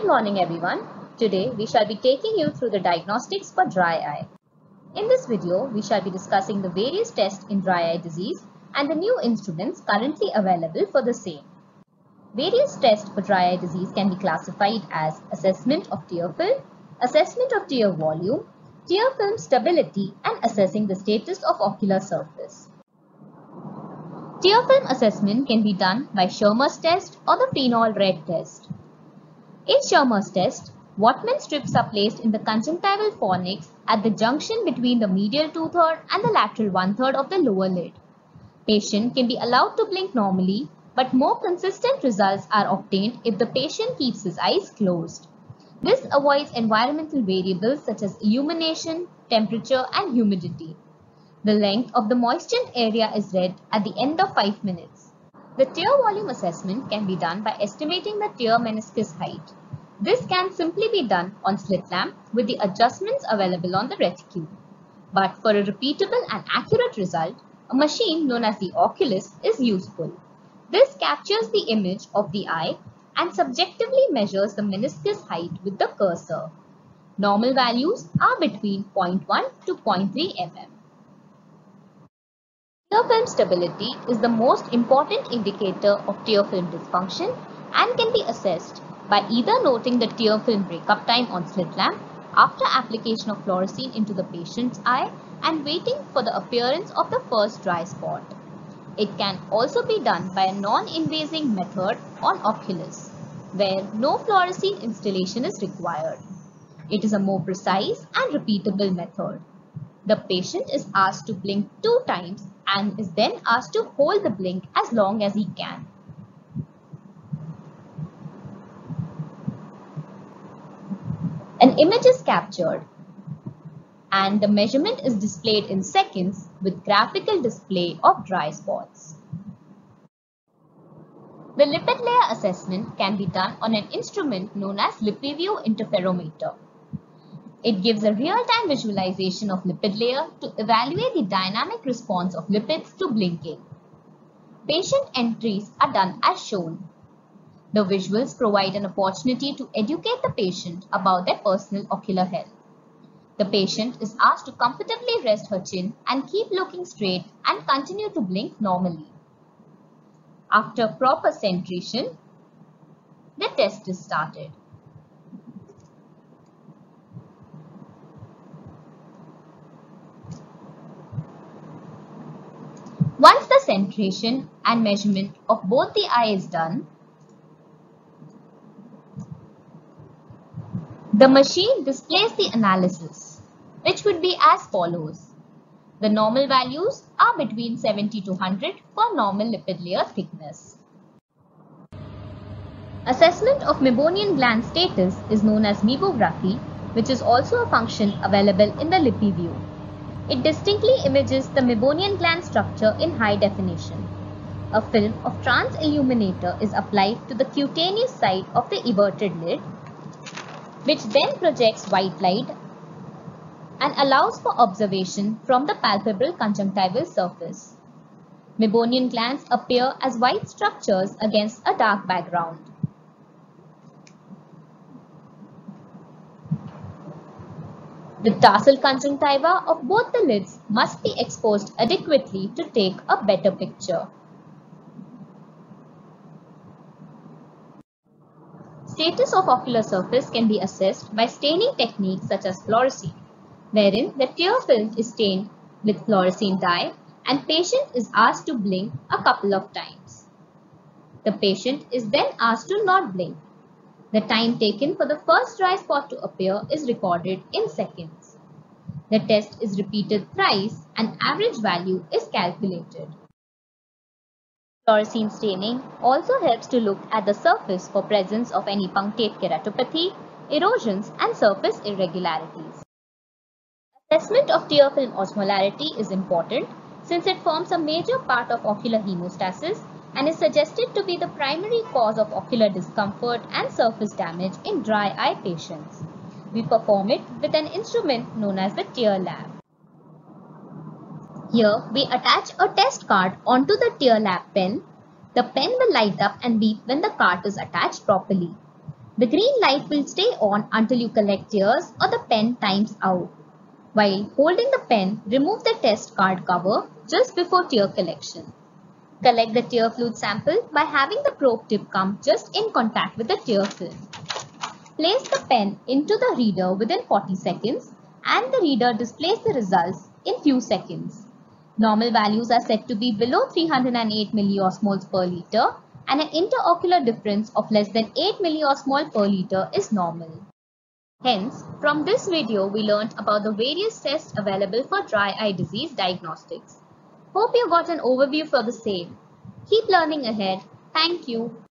Good morning everyone. Today we shall be taking you through the diagnostics for dry eye. In this video we shall be discussing the various tests in dry eye disease and the new instruments currently available for the same. Various tests for dry eye disease can be classified as assessment of tear film, assessment of tear volume, tear film stability and assessing the status of ocular surface. Tear film assessment can be done by Schirmer's test or the phenol red test. In Schirmer's test, Whatman strips are placed in the conjunctival fornix at the junction between the medial two-third and the lateral one-third of the lower lid. Patient can be allowed to blink normally, but more consistent results are obtained if the patient keeps his eyes closed. This avoids environmental variables such as illumination, temperature, and humidity. The length of the moistened area is read at the end of 5 minutes. The tear volume assessment can be done by estimating the tear meniscus height. This can simply be done on slit lamp with the adjustments available on the reticule. But for a repeatable and accurate result, a machine known as the Oculus is useful. This captures the image of the eye and subjectively measures the meniscus height with the cursor. Normal values are between 0.1 to 0.3 mm. Tear film stability is the most important indicator of tear film dysfunction and can be assessed by either noting the tear film breakup time on slit lamp after application of fluorescein into the patient's eye and waiting for the appearance of the first dry spot. It can also be done by a non-invasive method on Oculus, where no fluorescein installation is required. It is a more precise and repeatable method. The patient is asked to blink 2 times and is then asked to hold the blink as long as he can. An image is captured and the measurement is displayed in seconds with graphical display of dry spots. The lipid layer assessment can be done on an instrument known as LipiView interferometer. It gives a real-time visualization of lipid layer to evaluate the dynamic response of lipids to blinking. Patient entries are done as shown. The visuals provide an opportunity to educate the patient about their personal ocular health. The patient is asked to comfortably rest her chin and keep looking straight and continue to blink normally. After proper centration, the test is started. Once the centration and measurement of both the eye is done, the machine displays the analysis, which would be as follows. The normal values are between 70 to 100 for normal lipid layer thickness. Assessment of meibomian gland status is known as meibography, which is also a function available in the LipiView. It distinctly images the meibomian gland structure in high definition. A film of trans-illuminator is applied to the cutaneous side of the everted lid, which then projects white light and allows for observation from the palpebral conjunctival surface. Meibomian glands appear as white structures against a dark background. The tarsal conjunctiva of both the lids must be exposed adequately to take a better picture. Status of ocular surface can be assessed by staining techniques such as fluorescein, wherein the tear film is stained with fluorescein dye and patient is asked to blink a couple of times. The patient is then asked to not blink. The time taken for the first dry spot to appear is recorded in seconds. The test is repeated thrice and average value is calculated. Fluorescein staining also helps to look at the surface for presence of any punctate keratopathy, erosions and surface irregularities. Assessment of tear film osmolarity is important since it forms a major part of ocular hemostasis and is suggested to be the primary cause of ocular discomfort and surface damage in dry eye patients. We perform it with an instrument known as the tear lab. Here we attach a test card onto the tear lab pen. The pen will light up and beep when the card is attached properly. The green light will stay on until you collect tears or the pen times out. While holding the pen, remove the test card cover just before tear collection. Collect the tear fluid sample by having the probe tip come just in contact with the tear film. Place the pen into the reader within 40 seconds and the reader displays the results in few seconds. Normal values are said to be below 308 milliosmoles per liter and an interocular difference of less than 8 milliosmol per liter is normal. Hence, from this video we learnt about the various tests available for dry eye disease diagnostics. Hope you got an overview for the same. Keep learning ahead. Thank you.